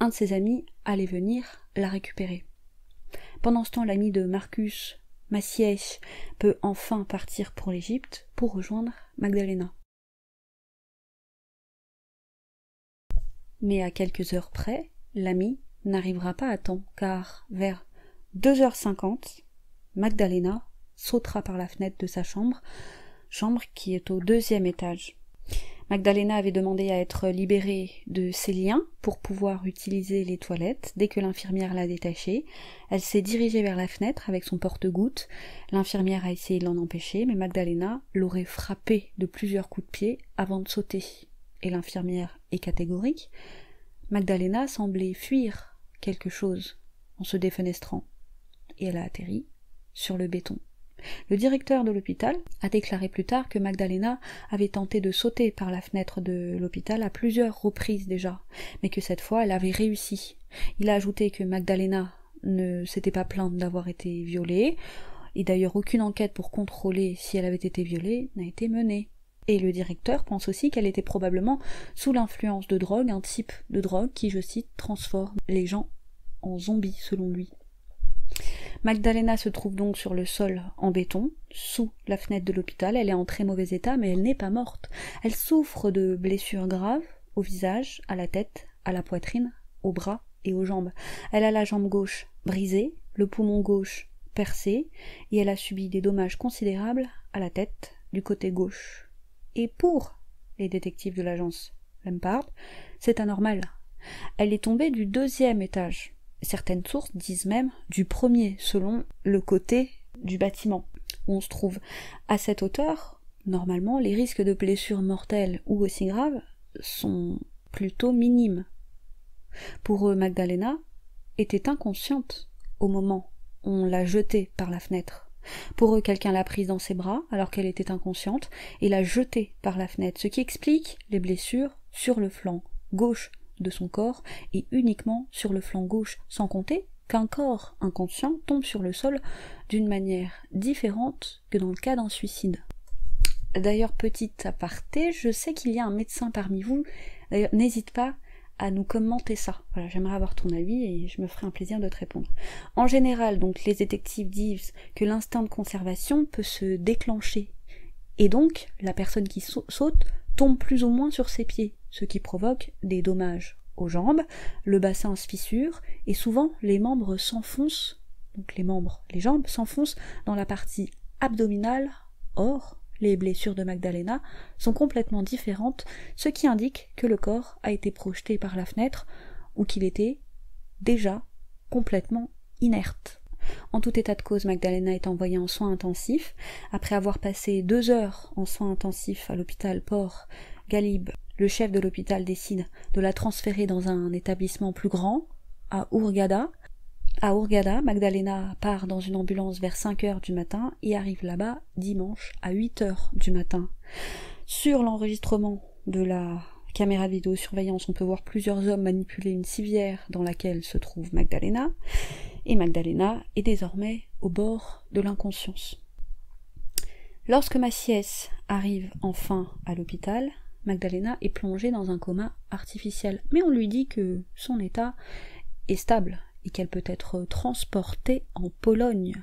un de ses amis allait venir la récupérer. Pendant ce temps, l'ami de Marcus, Massiège peut enfin partir pour l'Égypte pour rejoindre Magdalena. Mais à quelques heures près, l'ami n'arrivera pas à temps, car vers deux heures cinquante, Magdalena sautera par la fenêtre de sa chambre, chambre qui est au deuxième étage. Magdalena avait demandé à être libérée de ses liens pour pouvoir utiliser les toilettes. Dès que l'infirmière l'a détachée, elle s'est dirigée vers la fenêtre avec son porte-gouttes. L'infirmière a essayé de l'en empêcher, mais Magdalena l'aurait frappée de plusieurs coups de pied avant de sauter. Et l'infirmière est catégorique. Magdalena semblait fuir quelque chose en se défenestrant, et elle a atterri sur le béton. Le directeur de l'hôpital a déclaré plus tard que Magdalena avait tenté de sauter par la fenêtre de l'hôpital à plusieurs reprises déjà, mais que cette fois elle avait réussi. Il a ajouté que Magdalena ne s'était pas plainte d'avoir été violée, et d'ailleurs aucune enquête pour contrôler si elle avait été violée n'a été menée. Et le directeur pense aussi qu'elle était probablement sous l'influence de drogue, un type de drogue qui, je cite, transforme les gens en zombies selon lui. Magdalena se trouve donc sur le sol en béton, sous la fenêtre de l'hôpital. Elle est en très mauvais état, mais elle n'est pas morte. Elle souffre de blessures graves au visage, à la tête, à la poitrine, aux bras et aux jambes. Elle a la jambe gauche brisée, le poumon gauche percé, et elle a subi des dommages considérables à la tête du côté gauche. Et pour les détectives de l'agence Lempart, c'est anormal. Elle est tombée du deuxième étage. Certaines sources disent même du premier, selon le côté du bâtiment où on se trouve. À cette hauteur, normalement, les risques de blessures mortelles ou aussi graves sont plutôt minimes. Pour eux, Magdalena était inconsciente au moment où on l'a jetée par la fenêtre. Pour eux, quelqu'un l'a prise dans ses bras alors qu'elle était inconsciente et l'a jetée par la fenêtre, ce qui explique les blessures sur le flanc gauche de son corps et uniquement sur le flanc gauche, sans compter qu'un corps inconscient tombe sur le sol d'une manière différente que dans le cas d'un suicide. D'ailleurs, petit aparté, je sais qu'il y a un médecin parmi vous, d'ailleurs n'hésite pas à nous commenter ça. Voilà, j'aimerais avoir ton avis et je me ferai un plaisir de te répondre. En général, donc, les détectives disent que l'instinct de conservation peut se déclencher et donc la personne qui saute tombe plus ou moins sur ses pieds, ce qui provoque des dommages aux jambes, le bassin se fissure et souvent les membres s'enfoncent, donc les membres, les jambes s'enfoncent dans la partie abdominale. Or, les blessures de Magdalena sont complètement différentes, ce qui indique que le corps a été projeté par la fenêtre ou qu'il était déjà complètement inerte. En tout état de cause, Magdalena est envoyée en soins intensifs. Après avoir passé deux heures en soins intensifs à l'hôpital Port Ghalib, le chef de l'hôpital décide de la transférer dans un établissement plus grand, à Hurghada. À Hurghada, Magdalena part dans une ambulance vers cinq heures du matin et arrive là-bas dimanche à huit heures du matin. Sur l'enregistrement de la caméra de vidéosurveillance, on peut voir plusieurs hommes manipuler une civière dans laquelle se trouve Magdalena. Et Magdalena est désormais au bord de l'inconscience. Lorsque Maciès arrive enfin à l'hôpital, Magdalena est plongée dans un coma artificiel. Mais on lui dit que son état est stable et qu'elle peut être transportée en Pologne.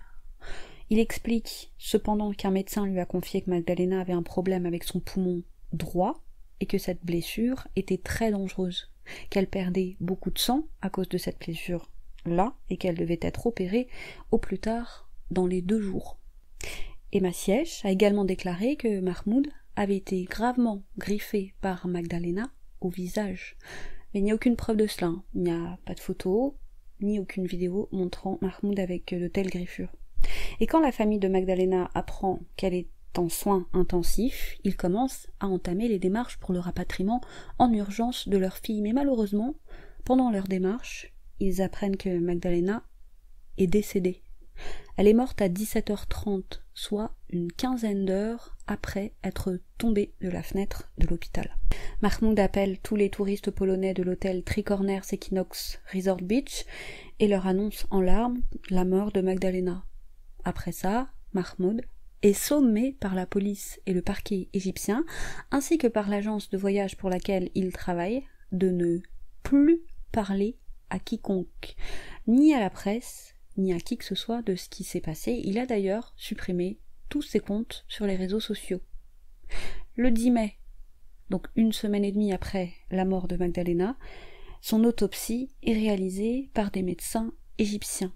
Il explique cependant qu'un médecin lui a confié que Magdalena avait un problème avec son poumon droit et que cette blessure était très dangereuse, qu'elle perdait beaucoup de sang à cause de cette blessure-là et qu'elle devait être opérée au plus tard dans les deux jours. Et Massiège a également déclaré que Mahmoud avait été gravement griffé par Magdalena au visage. Mais il n'y a aucune preuve de cela, il n'y a pas de photo, ni aucune vidéo montrant Mahmoud avec de telles griffures. Et quand la famille de Magdalena apprend qu'elle est en soins intensifs, ils commencent à entamer les démarches pour le rapatriement en urgence de leur fille. Mais malheureusement, pendant leur démarche, ils apprennent que Magdalena est décédée. Elle est morte à dix-sept heures trente, soit une quinzaine d'heures après être tombée de la fenêtre de l'hôpital. Mahmoud appelle tous les touristes polonais de l'hôtel Three Corners Equinox Resort Beach et leur annonce en larmes la mort de Magdalena. Après ça, Mahmoud est sommé par la police et le parquet égyptien, ainsi que par l'agence de voyage pour laquelle il travaille, de ne plus parler à quiconque, ni à la presse, ni à qui que ce soit de ce qui s'est passé. Il a d'ailleurs supprimé tous ses comptes sur les réseaux sociaux. Le dix mai, donc une semaine et demie après la mort de Magdalena, son autopsie est réalisée par des médecins égyptiens.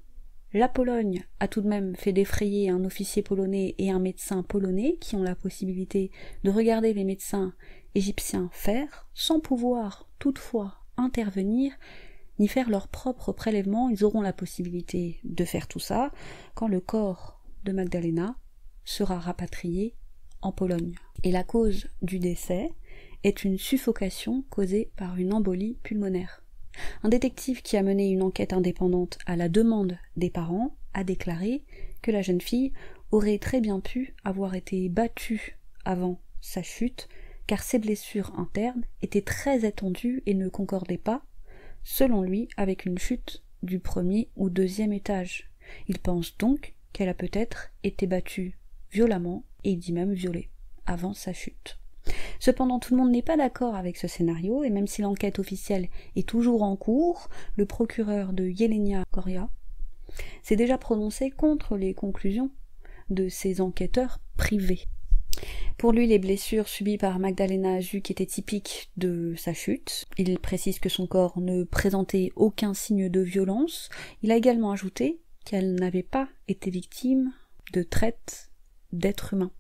La Pologne a tout de même fait défrayer un officier polonais et un médecin polonais qui ont la possibilité de regarder les médecins égyptiens faire, sans pouvoir toutefois intervenir ni faire leur propre prélèvement. Ils auront la possibilité de faire tout ça quand le corps de Magdalena sera rapatrié en Pologne. Et la cause du décès est une suffocation causée par une embolie pulmonaire. Un détective qui a mené une enquête indépendante à la demande des parents a déclaré que la jeune fille aurait très bien pu avoir été battue avant sa chute, car ses blessures internes étaient très étendues et ne concordaient pas, selon lui, avec une chute du premier ou deuxième étage. Il pense donc qu'elle a peut-être été battue violemment, et il dit même violée, avant sa chute. Cependant, tout le monde n'est pas d'accord avec ce scénario, et même si l'enquête officielle est toujours en cours, le procureur de Yelenia Goria s'est déjà prononcé contre les conclusions de ces enquêteurs privés. Pour lui, les blessures subies par Magdalena Zuk étaient typiques de sa chute. Il précise que son corps ne présentait aucun signe de violence. Il a également ajouté qu'elle n'avait pas été victime de traite d'êtres humains.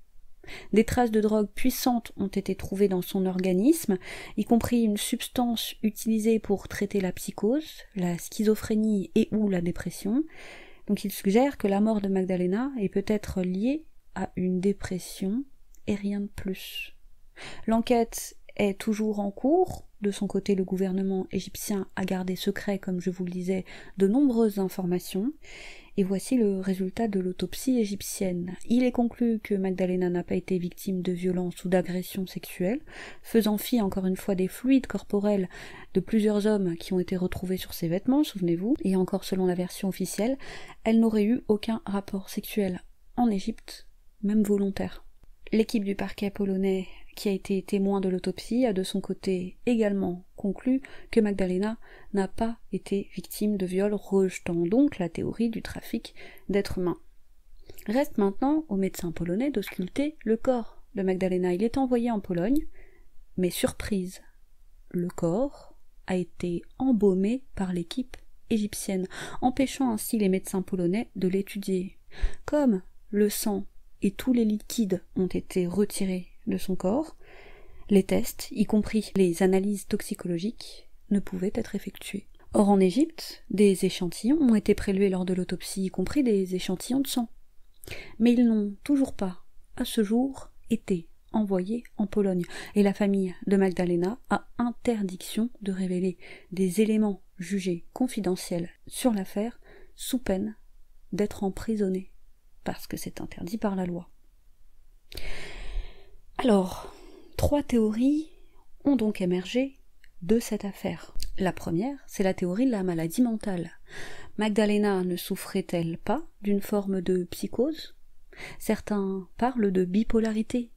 Des traces de drogue puissantes ont été trouvées dans son organisme, y compris une substance utilisée pour traiter la psychose, la schizophrénie et ou la dépression. Donc il suggère que la mort de Magdalena est peut-être liée à une dépression et rien de plus. L'enquête est toujours en cours. De son côté, le gouvernement égyptien a gardé secret, comme je vous le disais, de nombreuses informations. Et voici le résultat de l'autopsie égyptienne. Il est conclu que Magdalena n'a pas été victime de violences ou d'agressions sexuelles, faisant fi encore une fois des fluides corporels de plusieurs hommes qui ont été retrouvés sur ses vêtements, souvenez-vous. Et encore selon la version officielle, elle n'aurait eu aucun rapport sexuel en Égypte, même volontaire. L'équipe du parquet polonais qui a été témoin de l'autopsie a de son côté également conclu que Magdalena n'a pas été victime de viol, rejetant donc la théorie du trafic d'êtres humains. Reste maintenant aux médecins polonais de sculpter le corps de Magdalena. Il est envoyé en Pologne, mais surprise, le corps a été embaumé par l'équipe égyptienne, empêchant ainsi les médecins polonais de l'étudier. Comme le sang et tous les liquides ont été retirés de son corps, les tests, y compris les analyses toxicologiques, ne pouvaient être effectués. Or, en Égypte, des échantillons ont été prélevés lors de l'autopsie, y compris des échantillons de sang. Mais ils n'ont toujours pas, à ce jour, été envoyés en Pologne, et la famille de Magdalena a interdiction de révéler des éléments jugés confidentiels sur l'affaire, sous peine d'être emprisonnée, parce que c'est interdit par la loi. Alors, trois théories ont donc émergé de cette affaire. La première, c'est la théorie de la maladie mentale. Magdalena ne souffrait-elle pas d'une forme de psychose? Certains parlent de bipolarité.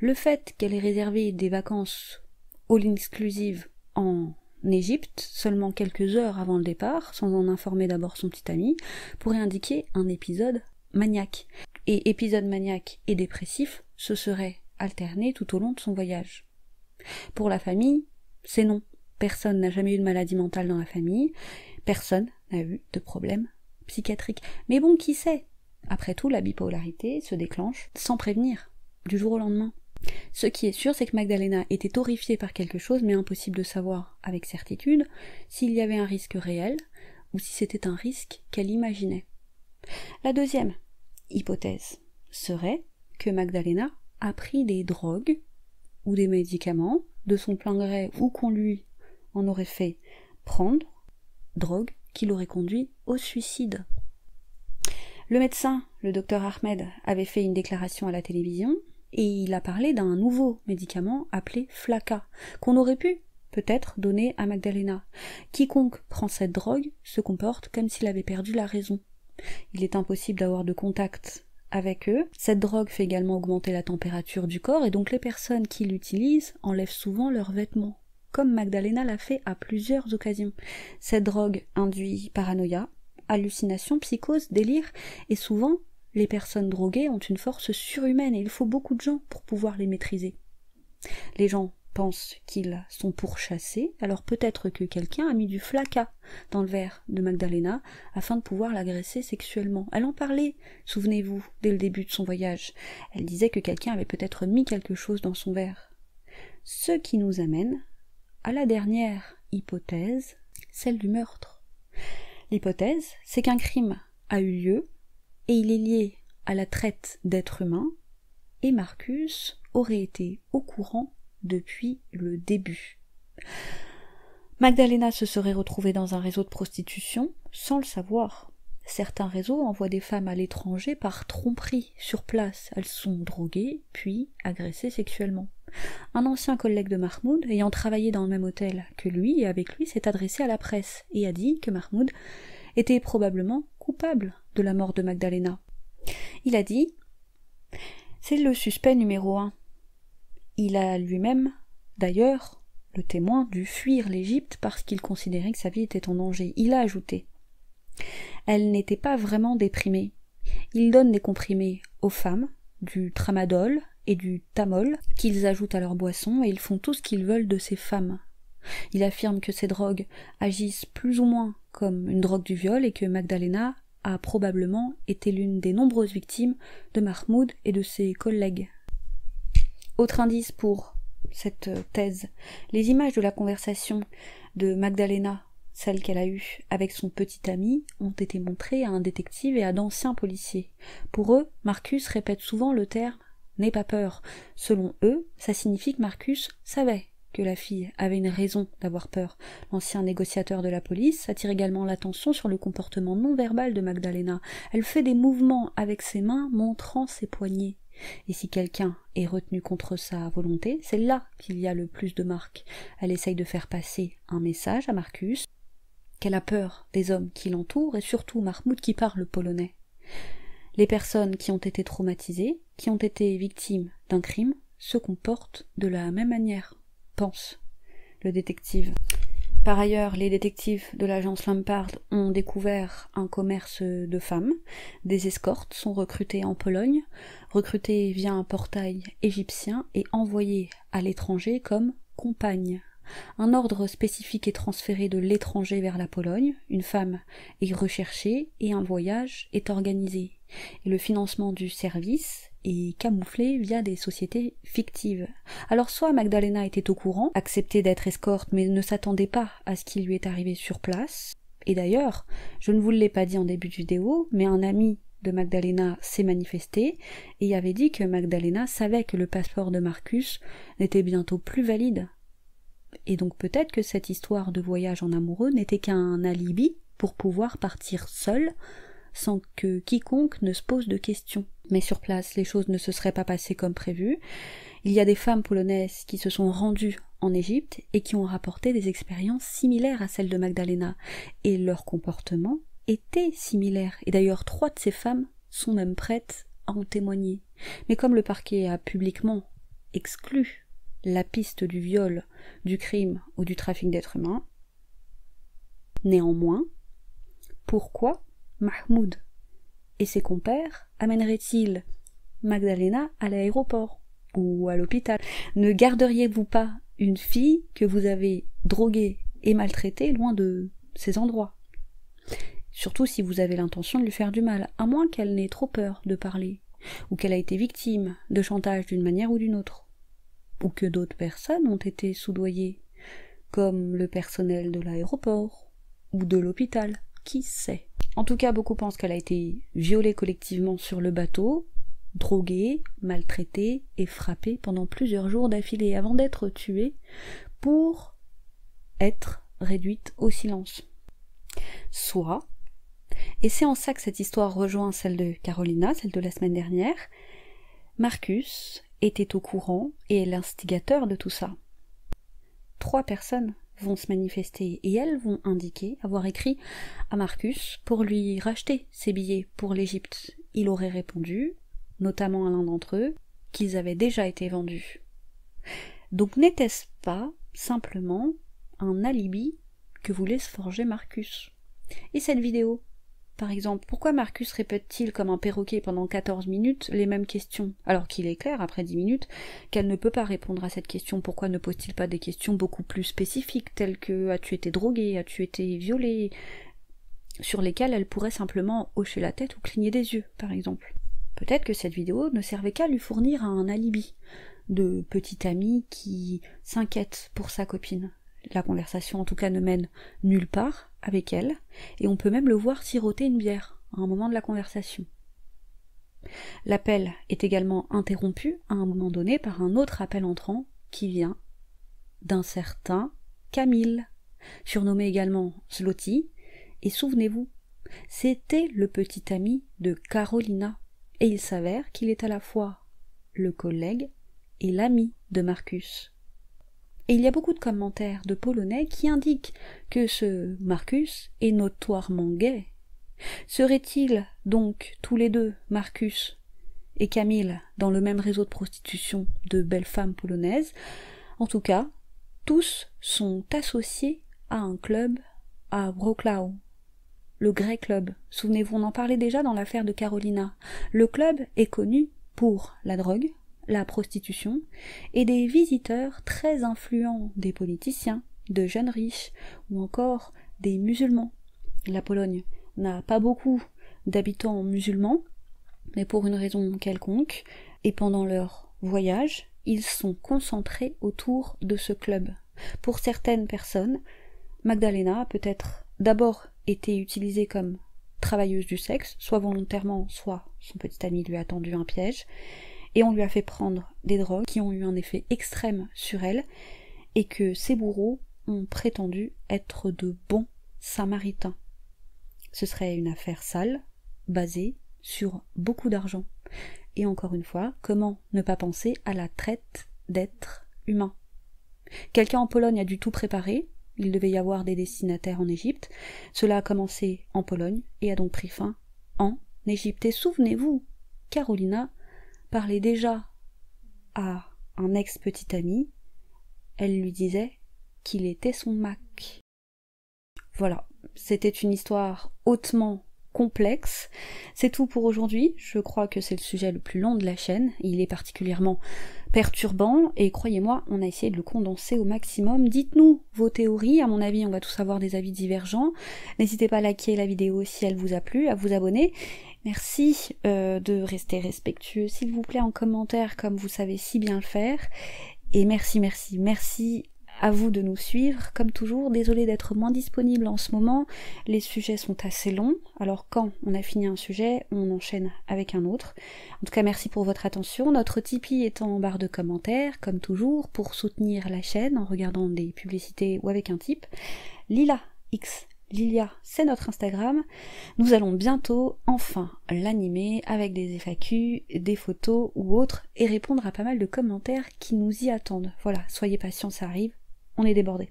Le fait qu'elle ait réservé des vacances all-inclusive en Égypte, seulement quelques heures avant le départ, sans en informer d'abord son petit ami, pourrait indiquer un épisode maniaque. Et épisode maniaque et dépressif, ce serait alternée tout au long de son voyage. Pour la famille, c'est non. Personne n'a jamais eu de maladie mentale dans la famille, personne n'a eu de problème psychiatrique. Mais bon, qui sait? Après tout, la bipolarité se déclenche sans prévenir, du jour au lendemain. Ce qui est sûr, c'est que Magdalena était horrifiée par quelque chose, mais impossible de savoir avec certitude s'il y avait un risque réel ou si c'était un risque qu'elle imaginait. La deuxième hypothèse serait que Magdalena a pris des drogues ou des médicaments de son plein gré ou qu'on lui en aurait fait prendre, drogue qui l'aurait conduit au suicide. Le médecin, le docteur Ahmed, avait fait une déclaration à la télévision et il a parlé d'un nouveau médicament appelé Flakka, qu'on aurait pu peut-être donner à Magdalena. Quiconque prend cette drogue se comporte comme s'il avait perdu la raison. Il est impossible d'avoir de contact avec eux. Cette drogue fait également augmenter la température du corps et donc les personnes qui l'utilisent enlèvent souvent leurs vêtements, comme Magdalena l'a fait à plusieurs occasions. Cette drogue induit paranoïa, hallucinations, psychoses, délires, et souvent, les personnes droguées ont une force surhumaine et il faut beaucoup de gens pour pouvoir les maîtriser. Les gens pensent qu'ils sont pourchassés, alors peut-être que quelqu'un a mis du Flakka dans le verre de Magdalena afin de pouvoir l'agresser sexuellement. Elle en parlait, souvenez-vous, dès le début de son voyage. Elle disait que quelqu'un avait peut-être mis quelque chose dans son verre. Ce qui nous amène à la dernière hypothèse, celle du meurtre. L'hypothèse, c'est qu'un crime a eu lieu et il est lié à la traite d'êtres humains et Marcus aurait été au courant depuis le début. Magdalena se serait retrouvée dans un réseau de prostitution sans le savoir. Certains réseaux envoient des femmes à l'étranger par tromperie sur place. Elles sont droguées puis agressées sexuellement. Un ancien collègue de Mahmoud, ayant travaillé dans le même hôtel que lui et avec lui, s'est adressé à la presse et a dit que Mahmoud était probablement coupable de la mort de Magdalena. Il a dit « C'est le suspect numéro un ». Il a lui-même, d'ailleurs, le témoin, dû fuir l'Égypte parce qu'il considérait que sa vie était en danger. Il a ajouté « Elle n'était pas vraiment déprimée. Il donne des comprimés aux femmes, du tramadol et du tamol qu'ils ajoutent à leur boisson et ils font tout ce qu'ils veulent de ces femmes. Il affirme que ces drogues agissent plus ou moins comme une drogue du viol et que Magdalena a probablement été l'une des nombreuses victimes de Mahmoud et de ses collègues. » Autre indice pour cette thèse, les images de la conversation de Magdalena, celle qu'elle a eue avec son petit ami, ont été montrées à un détective et à d'anciens policiers. Pour eux, Marcus répète souvent le terme « n'aie pas peur ». Selon eux, ça signifie que Marcus savait que la fille avait une raison d'avoir peur. L'ancien négociateur de la police attire également l'attention sur le comportement non-verbal de Magdalena. Elle fait des mouvements avec ses mains montrant ses poignets. Et si quelqu'un est retenu contre sa volonté, c'est là qu'il y a le plus de marques. Elle essaye de faire passer un message à Marcus qu'elle a peur des hommes qui l'entourent et surtout Mahmoud qui parle polonais. Les personnes qui ont été traumatisées, qui ont été victimes d'un crime, se comportent de la même manière, pense le détective. Par ailleurs, les détectives de l'agence Lempart ont découvert un commerce de femmes. Des escortes sont recrutées en Pologne, recrutées via un portail égyptien et envoyées à l'étranger comme compagnes. Un ordre spécifique est transféré de l'étranger vers la Pologne, une femme est recherchée et un voyage est organisé. Et le financement du service est camouflé via des sociétés fictives. Alors soit Magdalena était au courant, acceptait d'être escorte mais ne s'attendait pas à ce qui lui est arrivé sur place. Et d'ailleurs, je ne vous l'ai pas dit en début de vidéo, mais un ami de Magdalena s'est manifesté et avait dit que Magdalena savait que le passeport de Marcus n'était bientôt plus valide. Et donc peut-être que cette histoire de voyage en amoureux n'était qu'un alibi pour pouvoir partir seule sans que quiconque ne se pose de questions. Mais sur place, les choses ne se seraient pas passées comme prévu. Il y a des femmes polonaises qui se sont rendues en Égypte et qui ont rapporté des expériences similaires à celles de Magdalena. Et leur comportement était similaire. Et d'ailleurs, trois de ces femmes sont même prêtes à en témoigner. Mais comme le parquet a publiquement exclu la piste du viol, du crime ou du trafic d'êtres humains, néanmoins, pourquoi Mahmoud et ses compères amèneraient-ils Magdalena à l'aéroport ou à l'hôpital? Ne garderiez-vous pas une fille que vous avez droguée et maltraitée loin de ces endroits? Surtout si vous avez l'intention de lui faire du mal, à moins qu'elle n'ait trop peur de parler, ou qu'elle a été victime de chantage d'une manière ou d'une autre, ou que d'autres personnes ont été soudoyées, comme le personnel de l'aéroport ou de l'hôpital, qui sait? En tout cas, beaucoup pensent qu'elle a été violée collectivement sur le bateau, droguée, maltraitée et frappée pendant plusieurs jours d'affilée avant d'être tuée pour être réduite au silence. Soit, et c'est en ça que cette histoire rejoint celle de Karolina, celle de la semaine dernière, Marcus était au courant et est l'instigateur de tout ça. Trois personnes vont se manifester et elles vont indiquer avoir écrit à Marcus pour lui racheter ses billets pour l'Égypte. Il aurait répondu, notamment à l'un d'entre eux, qu'ils avaient déjà été vendus. Donc n'était-ce pas simplement un alibi que voulait se forger Marcus? Et cette vidéo Par exemple, pourquoi Marcus répète-t-il comme un perroquet pendant quatorze minutes les mêmes questions, alors qu'il est clair, après dix minutes, qu'elle ne peut pas répondre à cette question? Pourquoi ne pose-t-il pas des questions beaucoup plus spécifiques, telles que « as-tu été drogué ? As-tu été violé ?» sur lesquelles elle pourrait simplement hocher la tête ou cligner des yeux, par exemple. Peut-être que cette vidéo ne servait qu'à lui fournir un alibi de petite amie qui s'inquiète pour sa copine. La conversation, en tout cas, ne mène nulle part avec elle, et on peut même le voir siroter une bière à un moment de la conversation. L'appel est également interrompu à un moment donné par un autre appel entrant qui vient d'un certain Kamil, surnommé également Złoty, et souvenez-vous, c'était le petit ami de Karolina, et il s'avère qu'il est à la fois le collègue et l'ami de Marcus. Et il y a beaucoup de commentaires de Polonais qui indiquent que ce Marcus est notoirement gay. Seraient-ils donc tous les deux, Marcus et Kamil, dans le même réseau de prostitution de belles femmes polonaises? En tout cas, tous sont associés à un club à Wrocław, le Grey Club. Souvenez-vous, on en parlait déjà dans l'affaire de Karolina. Le club est connu pour la drogue, la prostitution, et des visiteurs très influents, des politiciens, de jeunes riches, ou encore des musulmans. La Pologne n'a pas beaucoup d'habitants musulmans, mais pour une raison quelconque, et pendant leur voyage, ils sont concentrés autour de ce club. Pour certaines personnes, Magdalena a peut-être d'abord été utilisée comme travailleuse du sexe, soit volontairement, soit son petit ami lui a tendu un piège, et on lui a fait prendre des drogues qui ont eu un effet extrême sur elle, et que ses bourreaux ont prétendu être de bons samaritains. Ce serait une affaire sale, basée sur beaucoup d'argent. Et encore une fois, comment ne pas penser à la traite d'êtres humains? Quelqu'un en Pologne a dû tout préparer, il devait y avoir des destinataires en Égypte, cela a commencé en Pologne et a donc pris fin en Égypte. Et souvenez-vous, Karolina parlait déjà à un ex-petit ami, elle lui disait qu'il était son mac. Voilà, c'était une histoire hautement complexe. C'est tout pour aujourd'hui, je crois que c'est le sujet le plus long de la chaîne, il est particulièrement perturbant, et croyez-moi, on a essayé de le condenser au maximum. Dites-nous vos théories, à mon avis on va tous avoir des avis divergents. N'hésitez pas à liker la vidéo si elle vous a plu, à vous abonner. Merci euh, de rester respectueux, s'il vous plaît, en commentaire, comme vous savez si bien le faire. Et merci, merci, merci à vous de nous suivre. Comme toujours, désolée d'être moins disponible en ce moment, les sujets sont assez longs, alors quand on a fini un sujet, on enchaîne avec un autre. En tout cas, merci pour votre attention. Notre Tipeee est en barre de commentaires, comme toujours, pour soutenir la chaîne en regardant des publicités ou avec un tip. Lila X Lilia, c'est notre Instagram. Nous allons bientôt enfin l'animer avec des F A Q, des photos ou autres, et répondre à pas mal de commentaires qui nous y attendent. Voilà, soyez patients, ça arrive, on est débordés.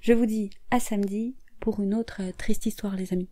Je vous dis à samedi pour une autre triste histoire, les amis.